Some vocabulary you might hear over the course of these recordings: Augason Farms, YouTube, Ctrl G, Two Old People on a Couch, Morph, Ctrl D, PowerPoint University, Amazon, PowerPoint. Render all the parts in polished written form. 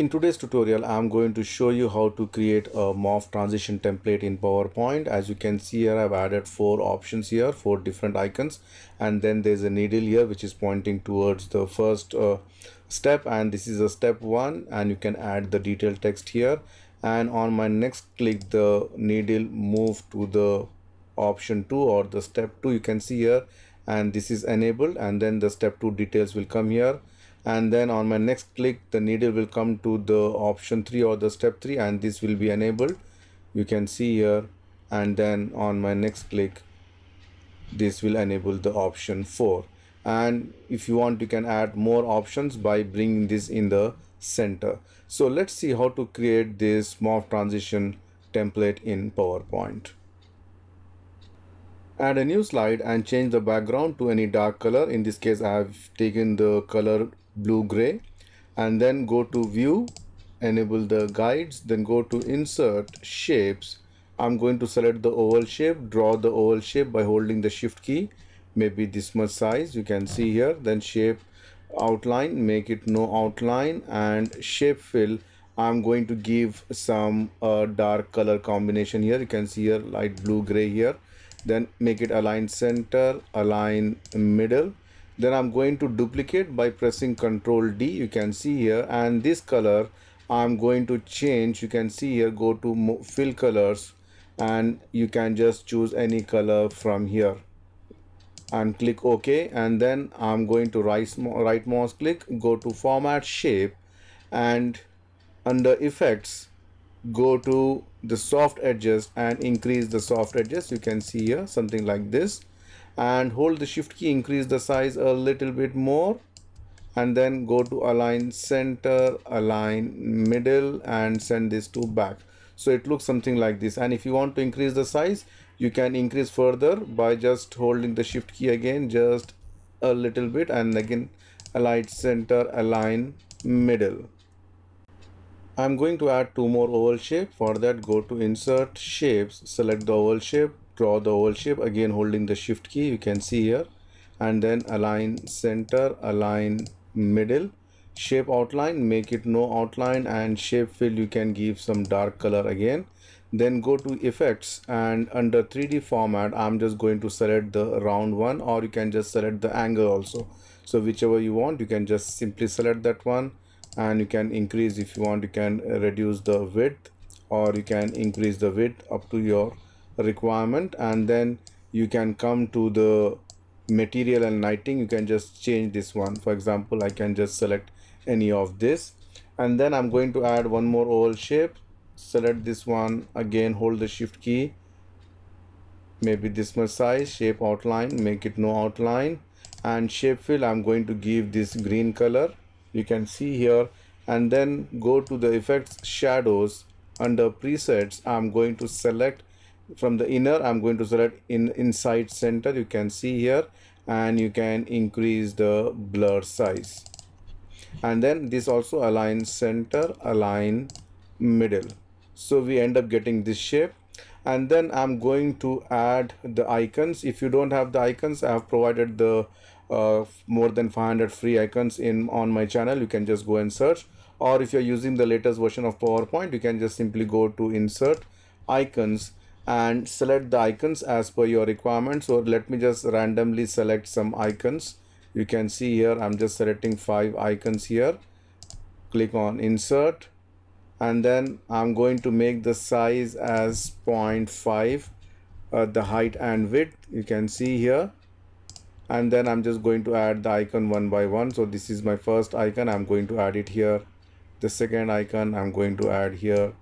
In today's tutorial, I'm going to show you how to create a morph transition template in PowerPoint. As you can see here, I've added four options here, four different icons, and then there's a needle here which is pointing towards the first step, and this is a step one, and you can add the detailed text here. And on my next click, the needle move to the option 2 or the step 2, you can see here, and this is enabled, and then the step 2 details will come here. And then on my next click, the needle will come to the option 3 or the step 3, and this will be enabled, you can see here. And then on my next click, this will enable the option 4. And if you want, you can add more options by bringing this in the center. So let's see how to create this morph transition template in PowerPoint. Add a new slide and change the background to any dark color. In this case, I have taken the color blue gray, and then go to view, enable the guides, then go to insert shapes. I'm going to select the oval shape, draw the oval shape by holding the shift key, maybe this much size, you can see here. Then shape outline, make it no outline, and shape fill. I'm going to give some dark color combination here, you can see here light blue gray here. Then make it align center, align middle. Then I'm going to duplicate by pressing Ctrl D, you can see here, and this color I'm going to change, you can see here, go to fill colors, and you can just choose any color from here and click OK. And then I'm going to right mouse click, go to format shape, and under effects go to the soft edges and increase the soft edges, you can see here something like this, and hold the shift key, increase the size a little bit more, and then go to align center, align middle, and send these two back. So it looks something like this. And if you want to increase the size, you can increase further by just holding the shift key again just a little bit, and again align center, align middle. I'm going to add two more oval shape. For that, go to insert shapes, select the oval shape, draw the oval shape, again holding the shift key, you can see here, and then align center, align middle. Shape outline, make it no outline, and shape fill, you can give some dark color again. Then go to effects, and under 3D format, I'm just going to select the round one, or you can just select the angle also. So whichever you want, you can just simply select that one. And you can increase if you want, you can reduce the width, or you can increase the width up to your requirement. And then you can come to the material and lighting, you can just change this one. For example, I can just select any of this, and then I'm going to add one more oval shape, select this one, again hold the shift key, maybe this much size, shape outline, make it no outline, and shape fill, I'm going to give this green color, you can see here. And then go to the effects, shadows, under presets, I'm going to select from the inner, I'm going to select inside center, you can see here, and you can increase the blur size. And then this also align center, align middle, so we end up getting this shape. And then I'm going to add the icons. If you don't have the icons, I have provided the more than 500 free icons on my channel, you can just go and search. Or if you're using the latest version of PowerPoint, you can just simply go to insert icons and select the icons as per your requirement. So let me just randomly select some icons, you can see here, I'm just selecting 5 icons here, click on insert, and then I'm going to make the size as 0.5, the height and width, you can see here. And then I'm just going to add the icon one by one. So this is my first icon, I'm going to add it here. The second icon I'm going to add here,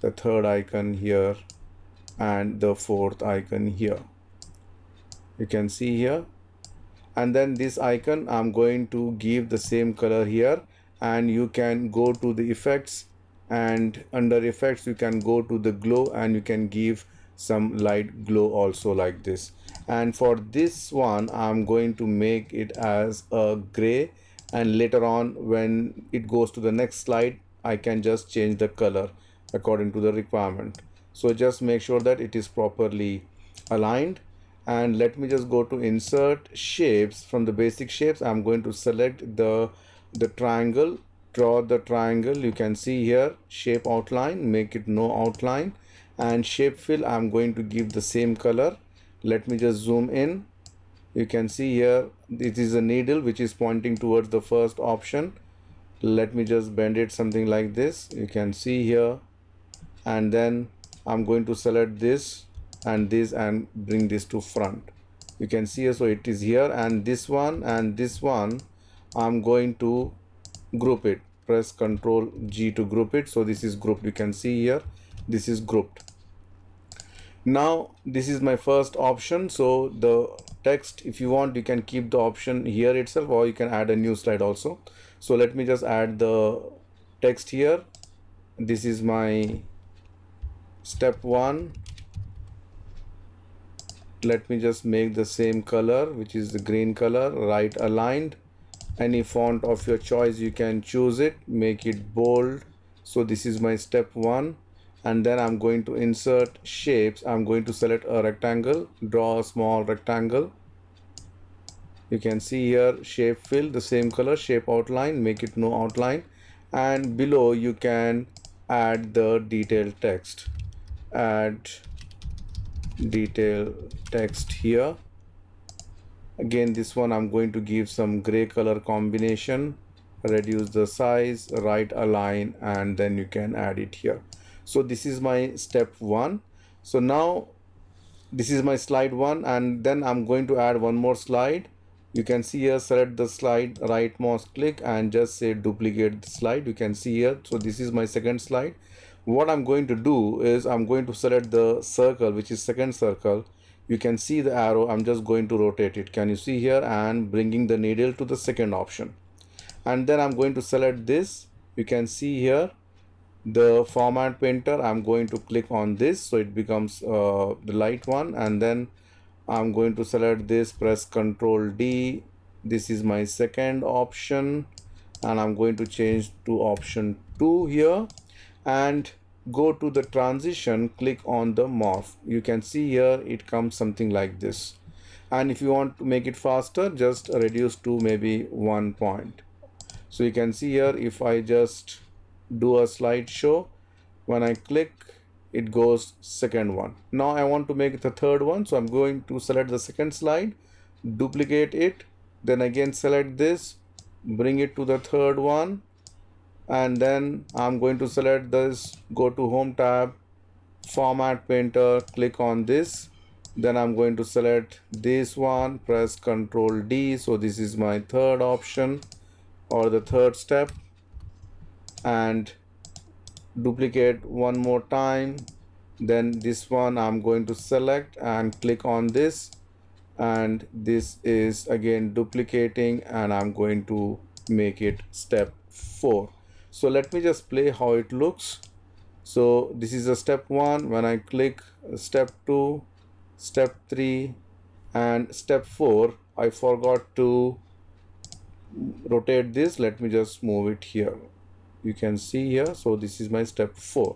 the third icon here, and the fourth icon here, you can see here. And then this icon I'm going to give the same color here, and you can go to the effects, and under effects you can go to the glow, and you can give some light glow also like this. And for this one I'm going to make it as a gray, and later on when it goes to the next slide I can just change the color according to the requirement. So just make sure that it is properly aligned. And let me just go to insert shapes. From the basic shapes I'm going to select the triangle, draw the triangle. You can see here, shape outline, make it no outline, and shape fill I'm going to give the same color. Let me just zoom in. You can see here it is a needle which is pointing towards the first option. Let me just bend it something like this. You can see here, and then I'm going to select this and bring this to front. You can see here, so it is here, and this one I'm going to group it. Press Ctrl G to group it. So this is grouped. You can see here, this is grouped. Now this is my first option. So the text, if you want, you can keep the option here itself, or you can add a new slide also. So let me just add the text here. This is my step one. Let me just make the same color, which is the green color, right aligned. Any font of your choice, you can choose it, make it bold. So this is my step one. And then I'm going to insert shapes. I'm going to select a rectangle, draw a small rectangle. You can see here, shape fill, the same color, shape outline, make it no outline. And below you can add the detailed text. Add detail text here. Again, this one I'm going to give some gray color combination, reduce the size, right align, and then you can add it here. So this is my step one. So now this is my slide one, and then I'm going to add one more slide. You can see here, select the slide, right mouse click, and just say duplicate the slide. You can see here, so this is my second slide. What I'm going to do is I'm going to select the circle, which is second circle. You can see the arrow. I'm just going to rotate it. Can you see here, and bringing the needle to the second option. And then I'm going to select this. You can see here, the format painter, I'm going to click on this, so it becomes the light one. And then I'm going to select this, press Ctrl D. This is my second option, and I'm going to change to option 2 here, and go to the transition, click on the morph. You can see here it comes something like this. And if you want to make it faster, just reduce to maybe 1 point. So you can see here, if I just do a slideshow, when I click, it goes second one. Now I want to make the third one, so I'm going to select the second slide, duplicate it, then again select this, bring it to the third one, and then I'm going to select this, go to home tab, format painter, click on this, then I'm going to select this one, press Ctrl D. So this is my third option, or the third step, and duplicate one more time. Then this one I'm going to select and click on this, and this is again duplicating, and I'm going to make it step 4. So let me just play how it looks. So this is a step 1. When I click, step 2, step 3, and step 4. I forgot to rotate this. Let me just move it here. You can see here, so this is my step 4.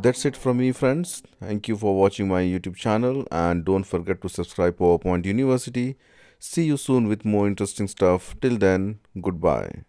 That's it from me, friends. Thank you for watching my YouTube channel, and don't forget to subscribe PowerPoint University. See you soon with more interesting stuff. Till then, goodbye.